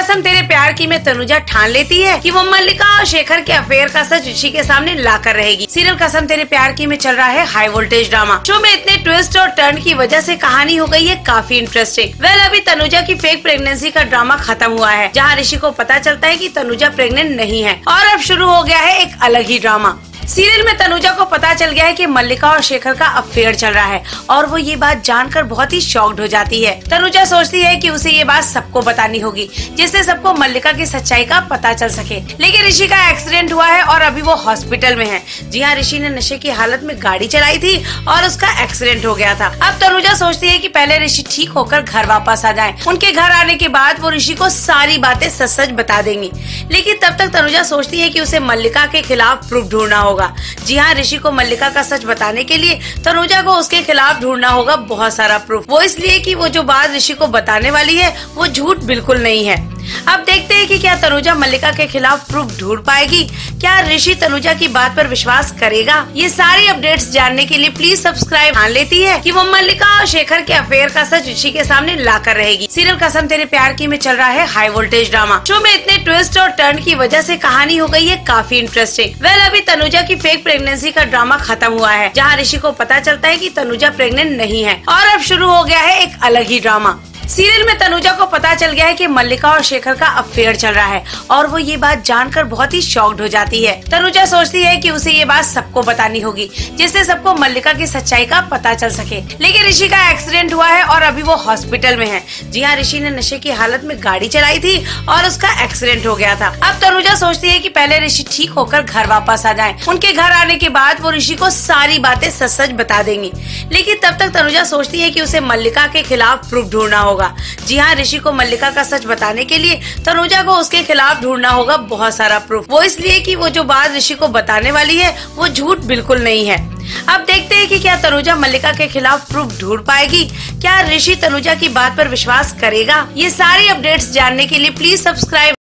कसम तेरे प्यार की में तनुजा ठान लेती है कि वो मल्लिका और शेखर के अफेयर का सच ऋषि के सामने लाकर रहेगी। सीरियल कसम तेरे प्यार की में चल रहा है हाई वोल्टेज ड्रामा। शो में इतने ट्विस्ट और टर्न की वजह से कहानी हो गई है काफी इंटरेस्टिंग। वेल, अभी तनुजा की फेक प्रेगनेंसी का ड्रामा खत्म हुआ है, जहाँ ऋषि को पता चलता है कि तनुजा प्रेग्नेंट नहीं है और अब शुरू हो गया है एक अलग ही ड्रामा। सीरियल में तनुजा को पता चल गया है कि मल्लिका और शेखर का अफेयर चल रहा है और वो ये बात जानकर बहुत ही शॉक्ड हो जाती है। तनुजा सोचती है कि उसे ये बात सबको बतानी होगी जिससे सबको मल्लिका की सच्चाई का पता चल सके। लेकिन ऋषि का एक्सीडेंट हुआ है और अभी वो हॉस्पिटल में है। जी हाँ, ऋषि ने नशे की हालत में गाड़ी चलाई थी और उसका एक्सीडेंट हो गया था। अब तनुजा सोचती है कि पहले ऋषि ठीक होकर घर वापस आ जाए, उनके घर आने के बाद वो ऋषि को सारी बातें सच सच बता देंगी। लेकिन तब तक तनुजा सोचती है कि उसे मल्लिका के खिलाफ प्रूफ ढूंढना होगा। जी हाँ, ऋषि को मल्लिका का सच बताने के लिए तनुजा को उसके खिलाफ ढूंढना होगा बहुत सारा प्रूफ। वो इसलिए कि वो जो बात ऋषि को बताने वाली है वो झूठ बिल्कुल नहीं है। अब देखते हैं कि क्या तनुजा मल्लिका के खिलाफ प्रूफ ढूंढ पाएगी, क्या ऋषि तनुजा की बात पर विश्वास करेगा। ये सारी अपडेट्स जानने के लिए प्लीज सब्सक्राइब। मान लेती है कि वो मल्लिका और शेखर के अफेयर का सच ऋषि के सामने लाकर रहेगी। सीरियल कसम तेरे प्यार की में चल रहा है हाई वोल्टेज ड्रामा। शो में इतने ट्विस्ट और टर्न की वजह से कहानी हो गई है काफी इंटरेस्टिंग। वेल, अभी तनुजा की फेक प्रेगनेंसी का ड्रामा खत्म हुआ है, जहाँ ऋषि को पता चलता है कि तनुजा प्रेग्नेंट नहीं है और अब शुरू हो गया है एक अलग ही ड्रामा। सीरियल में तनुजा को पता चल गया है कि मल्लिका और शेखर का अफेयर चल रहा है और वो ये बात जानकर बहुत ही शॉक्ड हो जाती है। तनुजा सोचती है कि उसे ये बात सबको बतानी होगी जिससे सबको मल्लिका की सच्चाई का पता चल सके। लेकिन ऋषि का एक्सीडेंट हुआ है और अभी वो हॉस्पिटल में है। जी हाँ, ऋषि ने नशे की हालत में गाड़ी चलाई थी और उसका एक्सीडेंट हो गया था। अब तनुजा सोचती है कि पहले ऋषि ठीक होकर घर वापस आ जाए, उनके घर आने के बाद वो ऋषि को सारी बातें सच सच बता देंगी। लेकिन तब तक तनुजा सोचती है कि उसे मल्लिका के खिलाफ प्रूफ ढूंढना होगा। जी हाँ, ऋषि को मल्लिका का सच बताने के लिए तनुजा को उसके खिलाफ ढूंढना होगा बहुत सारा प्रूफ। वो इसलिए कि वो जो बात ऋषि को बताने वाली है वो झूठ बिल्कुल नहीं है। अब देखते हैं कि क्या तनुजा मल्लिका के खिलाफ प्रूफ ढूंढ पाएगी, क्या ऋषि तनुजा की बात पर विश्वास करेगा। ये सारी अपडेट्स जानने के लिए प्लीज सब्सक्राइब।